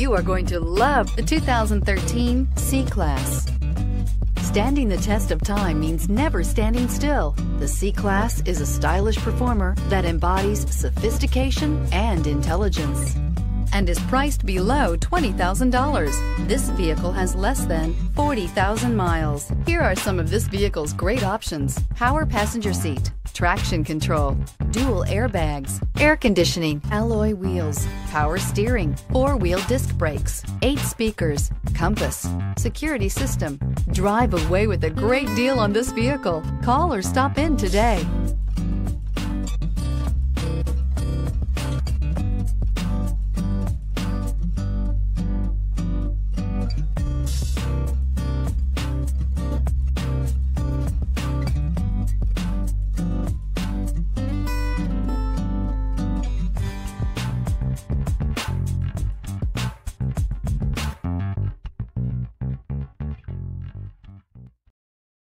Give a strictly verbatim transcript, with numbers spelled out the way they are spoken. You are going to love the two thousand thirteen C-Class. Standing the test of time means never standing still. The C-Class is a stylish performer that embodies sophistication and intelligence and is priced below twenty thousand dollars. This vehicle has less than forty thousand miles. Here are some of this vehicle's great options: power passenger seat, traction control, dual airbags, air conditioning, alloy wheels, power steering, four-wheel disc brakes, eight speakers, compass, security system. Drive away with a great deal on this vehicle. Call or stop in today.